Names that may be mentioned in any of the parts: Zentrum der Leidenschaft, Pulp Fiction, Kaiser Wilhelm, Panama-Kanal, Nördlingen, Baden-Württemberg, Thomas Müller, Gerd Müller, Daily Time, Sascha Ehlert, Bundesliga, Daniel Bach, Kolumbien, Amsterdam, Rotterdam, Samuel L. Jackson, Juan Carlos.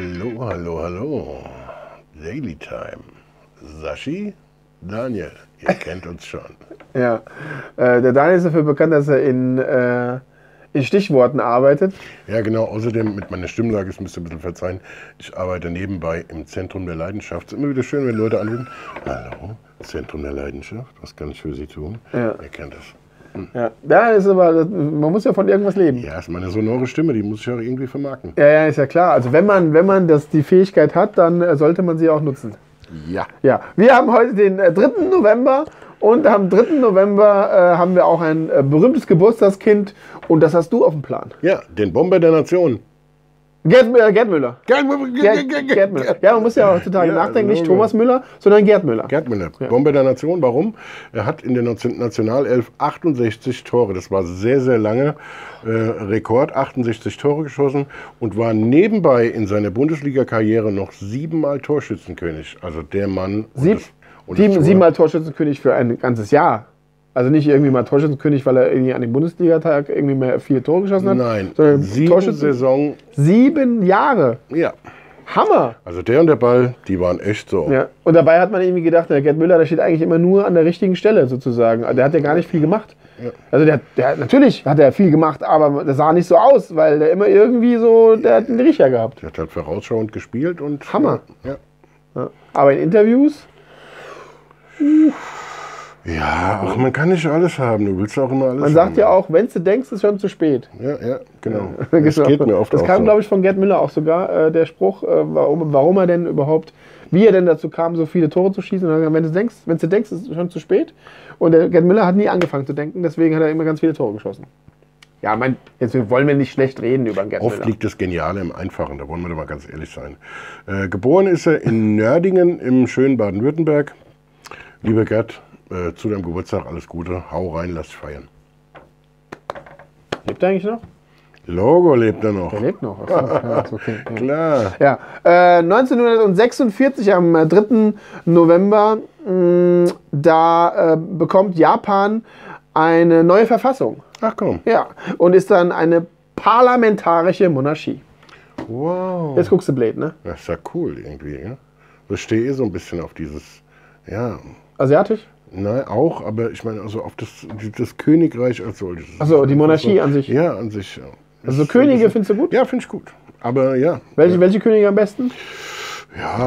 Hallo, hallo, hallo. Daily Time. Sashi, Daniel, ihr kennt uns schon. Ja, der Daniel ist dafür bekannt, dass er in Stichworten arbeitet. Ja, genau. Außerdem, mit meiner Stimmlage, das müsst ihr ein bisschen verzeihen, ich arbeite nebenbei im Zentrum der Leidenschaft. Es ist immer wieder schön, wenn Leute anrufen. Hallo, Zentrum der Leidenschaft, was kann ich für Sie tun? Ja. Ihr kennt das. Ja, da ist aber, man muss ja von irgendwas leben. Ja, ist meine sonore Stimme, die muss ich auch irgendwie vermarkten. Ja, ja, ist ja klar. Also wenn man das, die Fähigkeit hat, dann sollte man sie auch nutzen. Ja. Ja. Wir haben heute den 3. November und am 3. November haben wir auch ein berühmtes Geburtstagskind und das hast du auf dem Plan. Ja, den Bomber der Nation. Gerd Müller. Ja, man muss ja heutzutage nachdenken, nicht Thomas Müller, sondern Gerd Müller. Gerd Müller, ja. Bombe der Nation, warum? Er hat in der Nationalelf 68 Tore, das war sehr, sehr lange Rekord, 68 Tore geschossen und war nebenbei in seiner Bundesliga-Karriere noch 7-mal Torschützenkönig. Also der Mann... Siebenmal Torschützenkönig für ein ganzes Jahr. Also nicht irgendwie mal Torschützenkönig, weil er irgendwie an dem Bundesliga-Tag irgendwie mehr 4 Tore geschossen hat. Nein, sondern 7 Torschützen-Saison. 7 Jahre. Ja. Hammer. Also der und der Ball, die waren echt so. Ja. Und dabei hat man irgendwie gedacht, der Gerd Müller, der steht eigentlich immer nur an der richtigen Stelle sozusagen. Der hat ja gar nicht viel gemacht. Ja. Also natürlich hat er viel gemacht, aber das sah nicht so aus, weil der immer irgendwie so, der hat einen Riecher gehabt. Der hat halt vorausschauend gespielt und... Hammer. Ja. Ja. Aber in Interviews... Ja, auch man kann nicht alles haben. Du willst auch immer alles haben. Man sagt ja auch, wenn du denkst, ist schon zu spät. Ja, ja, genau. Das geht mir oft. Das kam, glaube ich, von Gerd Müller auch sogar, der Spruch, warum er denn überhaupt, wie er denn dazu kam, so viele Tore zu schießen. Und dann, wenn du denkst, ist schon zu spät. Und der Gerd Müller hat nie angefangen zu denken, deswegen hat er immer ganz viele Tore geschossen. Ja, jetzt wollen wir nicht schlecht reden über Gerd Müller. Oft liegt das Geniale im Einfachen, da wollen wir doch mal ganz ehrlich sein. Geboren ist er in Nördlingen im schönen Baden-Württemberg. Lieber Gerd, zu deinem Geburtstag alles Gute, hau rein, lass dich feiern. Lebt er eigentlich noch? Logo lebt er noch. Der lebt noch. Achso, okay. Klar. Ja. 1946, am 3. November, da bekommt Japan eine neue Verfassung. Ach komm. Ja, und ist dann eine parlamentarische Monarchie. Wow. Jetzt guckst du blöd, ne? Das ist ja cool irgendwie, ja? Ich stehe so ein bisschen auf dieses, ja... Asiatisch? Nein, auch, aber ich meine, also auf das Königreich als solches. Achso, die Monarchie also, an sich? Ja, an sich. Ja. Also Könige findest du gut? Ja, finde ich gut. Aber ja. Welche Könige am besten? Ja,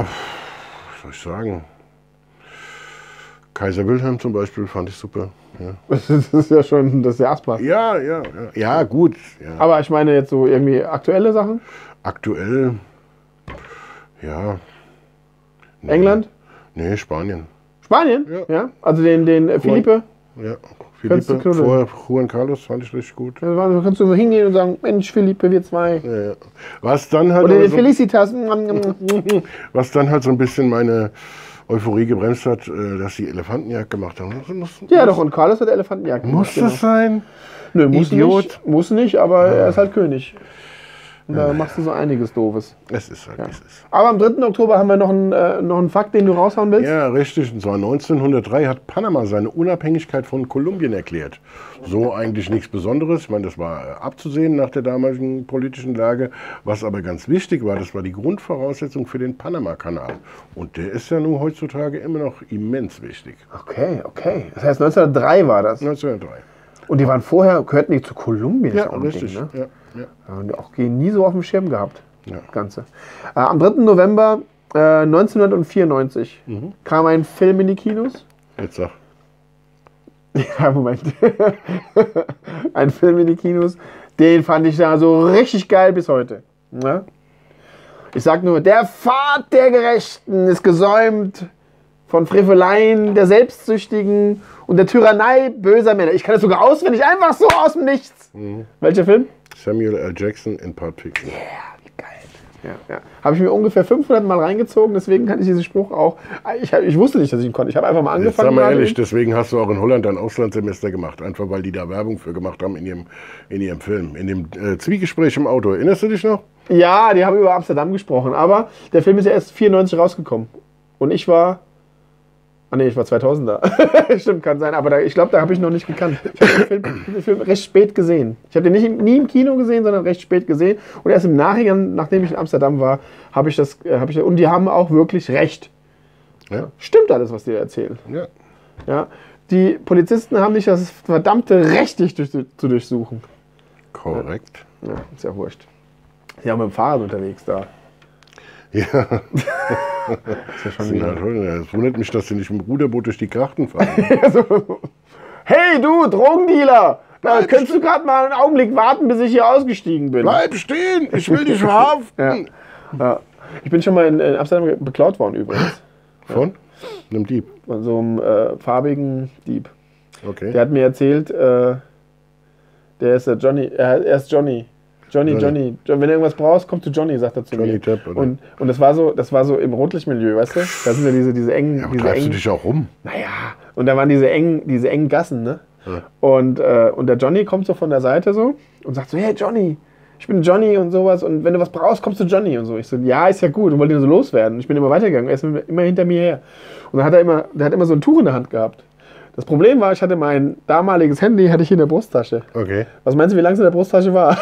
was soll ich sagen? Kaiser Wilhelm zum Beispiel fand ich super. Ja. Das ist ja schon, das ist ja Aspas. Ja, ja, ja, ja, gut. Ja. Aber ich meine jetzt so irgendwie aktuelle Sachen? Aktuell, ja. Nee. England? Nee, Spanien. Spanien? Ja. Ja. Also den Felipe? Ja, Felipe. Vorher Juan Carlos fand ich richtig gut. Ja, da kannst du so hingehen und sagen, Mensch, Felipe, wir zwei. Ja, ja. Was dann halt... Oder den so Felicitas. Was dann halt so ein bisschen meine Euphorie gebremst hat, dass sie Elefantenjagd gemacht haben. Ja, doch, und Carlos hat Elefantenjagd gemacht. Muss das sein? Nö, muss Idiot. Nicht. Muss nicht, aber ja, er ist halt König. Und da machst du so einiges Doofes. Es ist halt, ja, es ist. Aber am 3. Oktober haben wir noch einen Fakt, den du raushauen willst. Ja, richtig. Und zwar 1903 hat Panama seine Unabhängigkeit von Kolumbien erklärt. So eigentlich nichts Besonderes. Ich meine, das war abzusehen nach der damaligen politischen Lage. Was aber ganz wichtig war, das war die Grundvoraussetzung für den Panama-Kanal. Und der ist ja nun heutzutage immer noch immens wichtig. Okay, okay. Das heißt, 1903 war das? 1903. Und die waren vorher, gehörten die zu Kolumbien? Ja, richtig. Ding, ne? Ja, ja. Und auch nie so auf dem Schirm gehabt, ja, das Ganze. Am 3. November 1994 kam ein Film in die Kinos. Jetzt sag. Ja, Moment. Ein Film in die Kinos, den fand ich da so richtig geil bis heute. Ja? Ich sag nur, der Pfad der Gerechten ist gesäumt von Freveleien, der Selbstsüchtigen und der Tyrannei böser Männer. Ich kann das sogar auswendig, einfach so aus dem Nichts. Mhm. Welcher Film? Samuel L. Jackson in Pulp Fiction. Yeah, wie geil. Ja, ja. Habe ich mir ungefähr 500 Mal reingezogen, deswegen kann ich diesen Spruch auch... Ich wusste nicht, dass ich ihn konnte. Ich habe einfach mal angefangen. Jetzt sag mal ehrlich, deswegen hast du auch in Holland ein Auslandssemester gemacht. Einfach, weil die da Werbung für gemacht haben in ihrem Film. In dem Zwiegespräch im Auto. Erinnerst du dich noch? Ja, die haben über Amsterdam gesprochen. Aber der Film ist ja erst 1994 rausgekommen. Und ich war... Ah ne, ich war 2000 da. Stimmt, kann sein. Aber da, ich glaube, da habe ich noch nicht gekannt. Ich habe den Film recht spät gesehen. Ich habe den nie im Kino gesehen, sondern recht spät gesehen. Und erst im Nachhinein, nachdem ich in Amsterdam war, habe ich das... und die haben auch wirklich recht. Ja. Stimmt alles, was die da erzählen. Ja. Ja. Die Polizisten haben nicht das verdammte Recht, dich zu durchsuchen. Korrekt. Ja, ist ja wurscht. Die haben mit dem Fahrrad unterwegs da. Ja. Es wundert mich, dass sie nicht mit dem Ruderboot durch die Grachten fahren. So. Hey du, Drogendealer! Da könntest du gerade mal einen Augenblick warten, bis ich hier ausgestiegen bin. Bleib stehen! Ich will dich verhaften! Ja. Ja. Ich bin schon mal in Amsterdam beklaut worden übrigens. Von? Ja. Einem Dieb? Von so einem farbigen Dieb. Okay. Der hat mir erzählt, der ist Johnny. Er ist Johnny. Johnny. Wenn du irgendwas brauchst, komm zu Johnny, sagt er zu mir. Depp, oder? Und das war so im Rotlichtmilieu, weißt du? Da sind ja diese engen... Ja, aber treibst du dich auch rum? Naja, und da waren diese engen Gassen, ne? Ja. Und der Johnny kommt so von der Seite so und sagt so, hey Johnny, ich bin Johnny und sowas und wenn du was brauchst, kommst du Johnny und so. Ich so, ja, ist ja gut und wollte ihn so loswerden. Ich bin immer weitergegangen, er ist immer hinter mir her. Und dann hat er immer so ein Tuch in der Hand gehabt. Das Problem war, ich hatte mein damaliges Handy in der Brusttasche. Okay. Was meinst du, wie lang es in der Brusttasche war?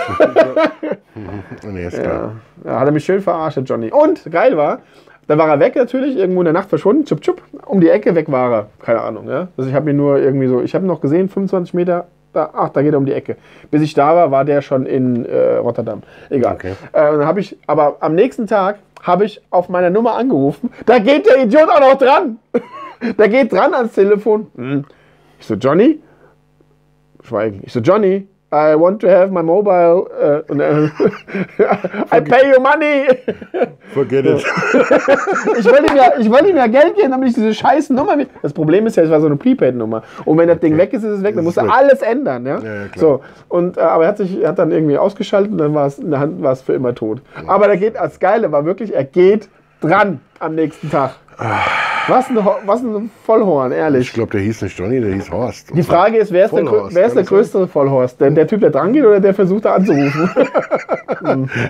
Nee, ist klar. Ja, hat er mich schön verarscht, Johnny. Und, geil war, dann war er weg natürlich, irgendwo in der Nacht verschwunden, tschup tschup, um die Ecke weg war er. Keine Ahnung, ja. Also ich habe mir nur irgendwie so, ich habe noch gesehen, 25 Meter, da geht er um die Ecke. Bis ich da war, war der schon in Rotterdam. Egal. Okay. Dann habe ich, aber am nächsten Tag habe ich auf meiner Nummer angerufen, da geht der Idiot auch noch dran. Der geht dran ans Telefon. Ich so, Johnny? Schweigen. Ich so, Johnny, I want to have my mobile. I pay you money. Forget it. Ich wollte ihm ja Geld geben, damit ich diese scheiß Nummer... Das Problem ist ja, es war so eine Prepaid-Nummer. Und wenn das Ding weg ist, ist es weg. Dann musst du alles ändern. Ja? Ja, so. Und, aber er hat dann irgendwie ausgeschaltet und dann war es in der Hand für immer tot. Ja. Aber das Geile war wirklich, er geht dran am nächsten Tag. Was ein Vollhorn, ehrlich. Ich glaube, der hieß nicht Johnny, der hieß Horst. Die Frage ist, wer ist der größere Vollhorst? Der Typ, der dran geht oder der versucht, da anzurufen?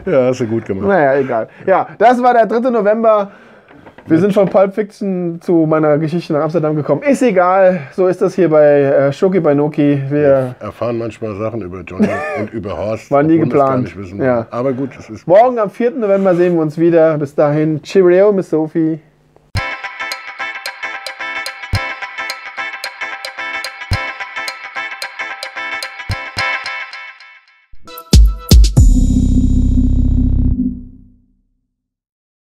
Ja, hast du gut gemacht. Naja, egal. Ja, das war der 3. November. Wir sind von Pulp Fiction zu meiner Geschichte nach Amsterdam gekommen. Ist egal, so ist das hier bei Schoki bei Noki. Wir erfahren manchmal Sachen über Johnny und über Horst. War nie geplant. Ja. Aber gut, es ist... Morgen am 4. November sehen wir uns wieder. Bis dahin, Cheerio, Miss Sophie.